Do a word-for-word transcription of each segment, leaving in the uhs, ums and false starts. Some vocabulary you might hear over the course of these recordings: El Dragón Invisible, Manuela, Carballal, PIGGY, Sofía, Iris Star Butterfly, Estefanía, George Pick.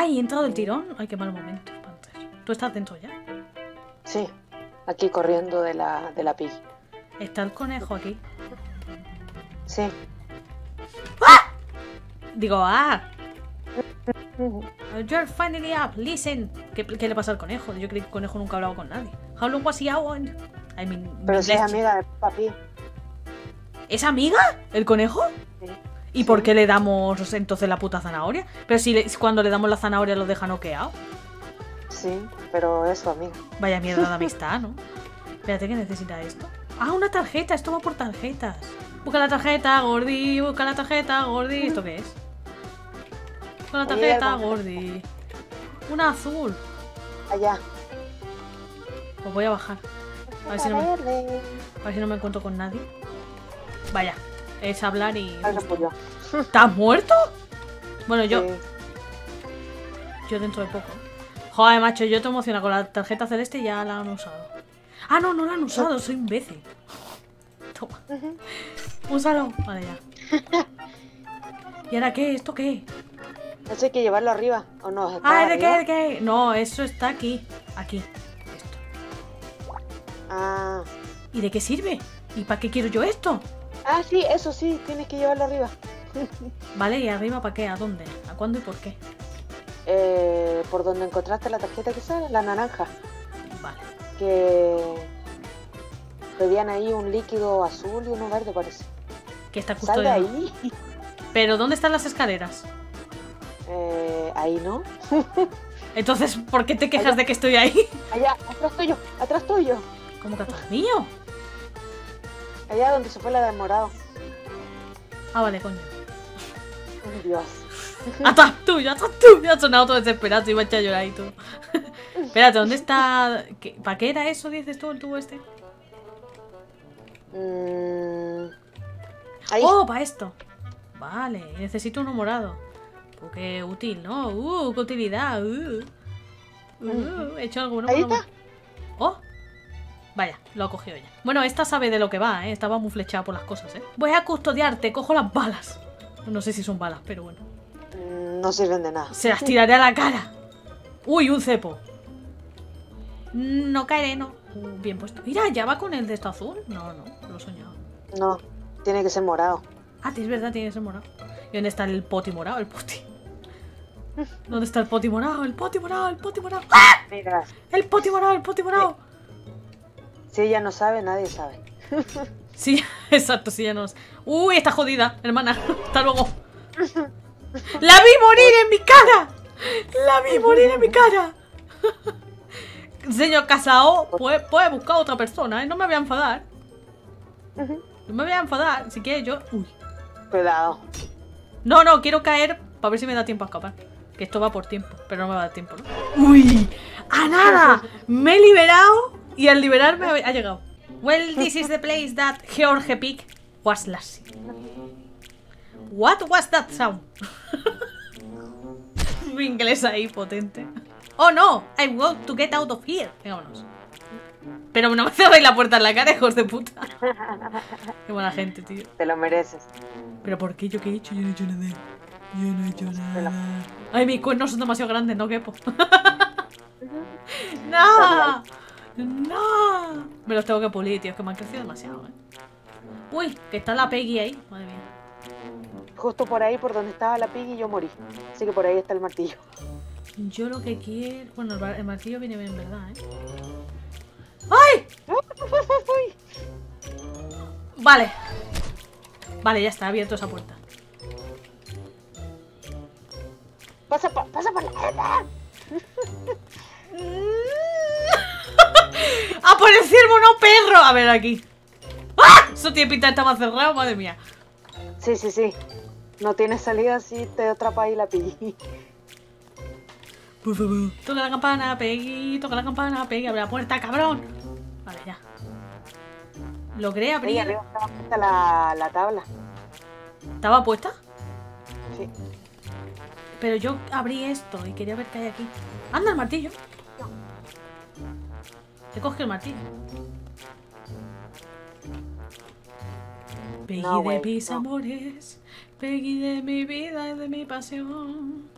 ¡Ay, he entrado el tirón! ¡Ay, qué mal momento! ¿Tú estás dentro ya? Sí, aquí corriendo de la, de la Piggy. ¿Está el conejo aquí? Sí. ¡Ah! Digo, ¡ah! You're finally up, listen. ¿Qué, ¿Qué le pasa al conejo? Yo creo que el conejo nunca ha hablado con nadie. How long was he out? I mean, pero si es amiga de papi. ¿Es amiga? ¿El conejo? Sí. ¿Y sí. por qué le damos entonces la puta zanahoria? Pero si le, cuando le damos la zanahoria lo deja noqueado. Sí, pero eso, amiga. Vaya mierda de amistad, ¿no? Espérate, que necesita esto. Ah, una tarjeta, esto va por tarjetas. Busca la tarjeta, Gordi, busca la tarjeta, Gordi. ¿Esto qué es? Con la tarjeta, Gordi. Una azul. Allá. Pues voy a bajar. A ver, si no me... a ver si no me encuentro con nadie. Vaya. Es hablar y... ¿Estás muerto? Bueno, yo... Sí. Yo dentro de poco. Joder, macho, yo te emociono. Con la tarjeta celeste ya la han usado. Ah, no, no la han usado. Soy imbécil. Toma. Úsalo. Vale, ya. ¿Y ahora qué? ¿Esto qué? Eso hay que llevarlo arriba, ¿o no? Ah, ¿de qué? ¿De qué? No, eso está aquí. Aquí. Esto. Ah. ¿Y de qué sirve? ¿Y para qué quiero yo esto? Ah, sí, eso sí, tienes que llevarlo arriba. Vale, ¿y arriba para qué? ¿A dónde? ¿A cuándo y por qué? Eh, por donde encontraste la tarjeta quizás, la naranja. Vale. Que pedían ahí un líquido azul y uno verde, parece. Que está justo de ahí. Pero ¿dónde están las escaleras? Eh, ahí no. Entonces, ¿por qué te quejas allá, de que estoy ahí? Allá, atrás tuyo, atrás tuyo. ¿Cómo que atrás mío? Allá donde se fue la de morado. Ah, vale, coño. Oh, Dios. Atrás tuyo, atrás tuyo. Ha sonado todo desesperado y me ha hecho a llorar y todo. Espérate, ¿dónde está? ¿Qué... ¿Para qué era eso, dices tú, el tubo este? Mm... Ahí. Oh, para esto. Vale, necesito uno morado. Qué útil, ¿no? ¡Uh! ¡Qué utilidad! ¡Uh! uh He hecho alguna... ¿Ahí está? ¡Oh! Vaya, lo ha cogido ya. Bueno, esta sabe de lo que va, ¿eh? Estaba muy flechada por las cosas, ¿eh? Voy a custodiarte, cojo las balas. No sé si son balas, pero bueno. No sirven de nada. Se las tiraré a la cara. ¡Uy, un cepo! No caeré, no. Uh, bien puesto. Mira, ¿ya va con el de esto azul? No, no, lo he soñado. No, tiene que ser morado. Ah, es verdad, tiene que ser morado. ¿Y dónde está el poti morado? El poti... ¿Dónde está el poti morado? El poti morado, el poti morado. ¡Ah! Mira. El poti morado, el poti morado. Si ella no sabe, nadie sabe. Sí, exacto, si ella no sabe. Uy, está jodida, hermana. Hasta luego. ¡La vi morir en mi cara! ¡La vi morir en mi cara! Señor Casao, puede, puede buscar a otra persona, ¿eh? No me voy a enfadar. No me voy a enfadar, si quieres yo... Uy. Cuidado. No, no, quiero caer para ver si me da tiempo a escapar. Que esto va por tiempo, pero no me va a dar tiempo, ¿no? ¡Uy! ¡A nada! Me he liberado y al liberarme ha llegado. Well, this is the place that George Pick was last. What was that sound? Mi inglés ahí potente. ¡Oh, no! I want to get out of here. Vengámonos. Pero no me cerréis la puerta en la cara, hijos de puta. Qué buena gente, tío. Te lo mereces. ¿Pero por qué? ¿Yo qué he hecho? Yo no he hecho nada. Yo no he hecho nada. Ay, mis cuernos son demasiado grandes, no quepo. ¡No! ¡No! Me los tengo que pulir, tío. Es que me han crecido demasiado, eh. Uy, que está la Piggy ahí. Madre mía. Justo por ahí, por donde estaba la Piggy, yo morí. Así que por ahí está el martillo. Yo lo que quiero... Bueno, el martillo viene bien, ¿verdad, eh? ¡Ay! Vale. Vale, ya está, abierto esa puerta. Pasa por, pasa por la... ¡Ah, por el ciervo, no perro! A ver, aquí. ¡Ah! Eso tiene pinta de estar más cerrado, madre mía. Sí, sí, sí. No tiene salida si te atrapa ahí la Piggy. Por favor. Toca la campana, Piggy. Toca la campana, Piggy. Abre la puerta, cabrón. Vale, ya. Logré abrir. Sí, arriba estaba puesta la, la tabla. ¿Estaba puesta? Sí. Pero yo abrí esto y quería ver qué hay aquí. Anda el martillo. No. Te coge el martillo. Piggy no, de mis no. amores. Piggy de mi vida y de mi pasión.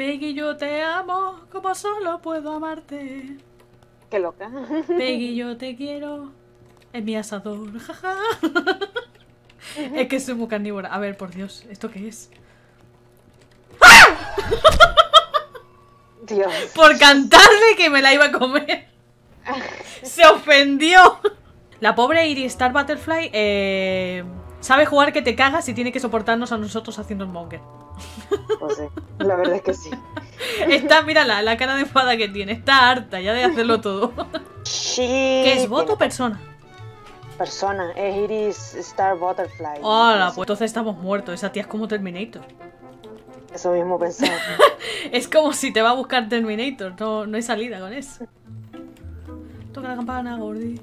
Peggy, yo te amo, como solo puedo amarte. Qué loca. Peggy, yo te quiero, es mi asador, jaja. Es que soy muy carnívora. A ver, por Dios, ¿esto qué es? ¡Ah! Dios. Por cantarle que me la iba a comer. Se ofendió. La pobre Iris Star Butterfly eh, sabe jugar que te cagas y tiene que soportarnos a nosotros haciendo el monger. Pues sí, la verdad es que sí. Está, mírala, la cara de enfada que tiene. Está harta ya de hacerlo todo. Sí. ¿Qué es, voto o persona? Persona, es Iris Star Butterfly. Hola, pues entonces estamos muertos. Esa tía es como Terminator. Eso mismo pensaba. Es como si te va a buscar Terminator. No, no hay salida con eso. Toca la campana, Gordy.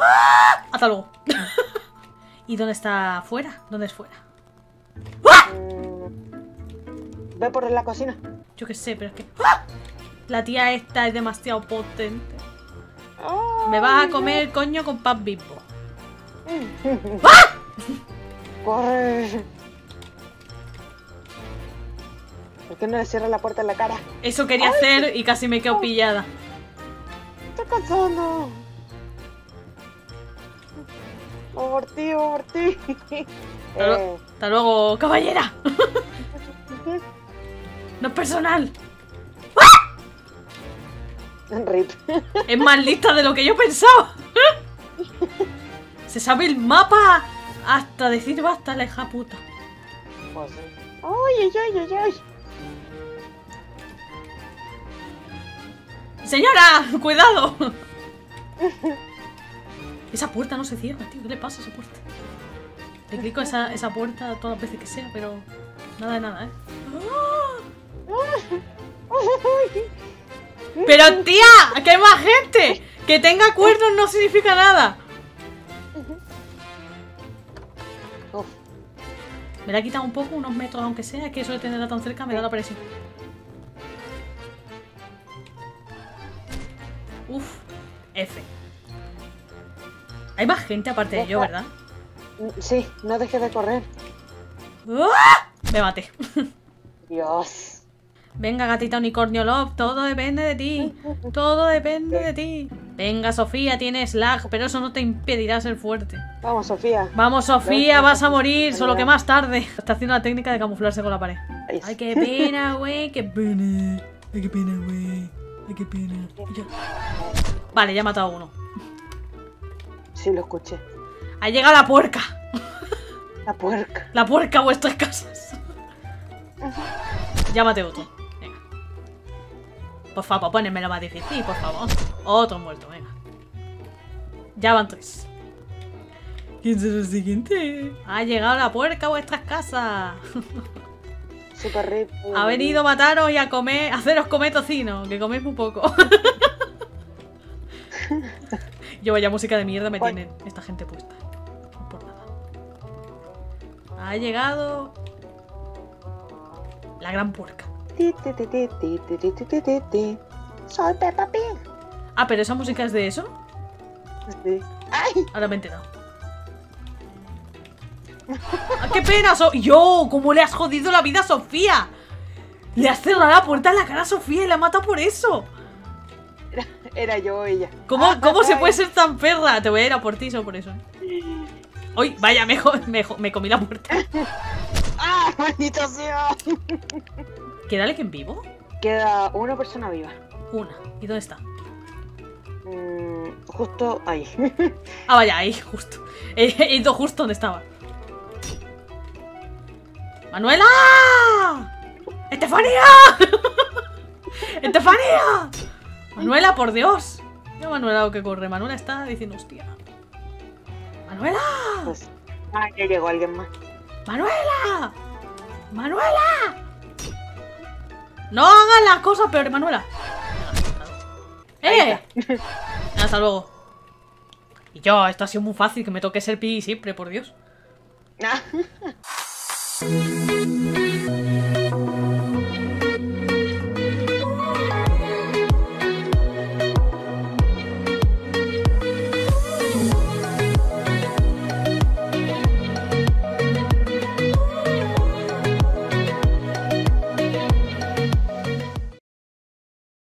¡Ah! Hasta luego. ¿Y dónde está fuera? ¿Dónde es fuera? ¡Ah! Mm, ve por la cocina. Yo qué sé, pero es que... ¡Ah! La tía esta es demasiado potente. Oh, me vas a comer el coño con pan bimbo. ¡Ah! Corre. ¿Por qué no le cierras la puerta en la cara? Eso quería Ay, hacer y casi me quedo pillada. Estoy cansando. Por ti, por ti. Hasta, eh. hasta luego, caballera. No es personal. Rip. Es más lista de lo que yo pensaba. Se sabe el mapa hasta decir basta, la hija puta. Pues sí. Ay, ay, ay, ay. Señora, cuidado. Esa puerta no se cierra, tío. ¿Qué le pasa a esa puerta? Le clico a esa, esa puerta todas las veces que sea, pero nada de nada, ¿eh? Pero tía, que hay más gente. Que tenga cuernos no significa nada. Me la ha quitado un poco, unos metros aunque sea. Que eso de tenerla tan cerca me da la presión. Uf, F. Hay más gente aparte de yo, ¿verdad? Sí, no dejes de correr. ¡Ah! Me maté. Dios. Venga, gatita unicornio love, todo depende de ti. Todo depende de ti. Venga, Sofía, tienes lag, pero eso no te impedirá ser fuerte. Vamos, Sofía. Vamos, Sofía, vas a morir, solo que más tarde. Está haciendo la técnica de camuflarse con la pared. Ay, qué pena, güey, qué pena. Ay, qué pena, güey. Ay, qué pena. Ya. Vale, ya he matado a uno. Sí, lo escuché. Ha llegado la puerca. La puerca. La puerca a vuestras casas. Ya maté otro. Por favor, ponenme lo más difícil, por favor. Otro muerto, venga. Ya van tres. ¿Quién será el siguiente? Ha llegado la puerca a vuestras casas. Super rip. Ha venido a mataros y a comer, a haceros comer tocino, que coméis muy poco. Yo vaya música de mierda me tienen esta gente puesta. No por nada. Ha llegado la gran puerca. Soy Peppa Pig. Ah, pero esa música es de eso. Sí. ¡Ay! Ahora me he enterado. Ah, ¡qué pena! So ¡Yo! ¿Cómo le has jodido la vida a Sofía? Le has cerrado la puerta en la cara a Sofía y la mata por eso. Era, era yo ella. ¿Cómo, ah, ¿cómo se puede ser tan perra? Te voy a ir a por ti solo por eso. ¡Uy! Vaya, me, me, me comí la puerta. ¡Ah, maldito sea! ¿Queda alguien vivo? Queda una persona viva. Una. ¿Y dónde está? Mm, justo ahí. Ah, vaya, ahí, justo. He ido justo donde estaba. ¡Manuela! ¡Estefanía! ¡Estefanía! ¡Manuela, por Dios! No, Manuela, lo que corre. Manuela está diciendo, hostia. ¡Manuela! Pues, ah, ya llegó alguien más. ¡Manuela! ¡Manuela! ¡No hagan las cosas peores, Manuela! ¡Eh! Hasta luego. Y yo, esto ha sido muy fácil, que me toque ser Piggy siempre, por Dios.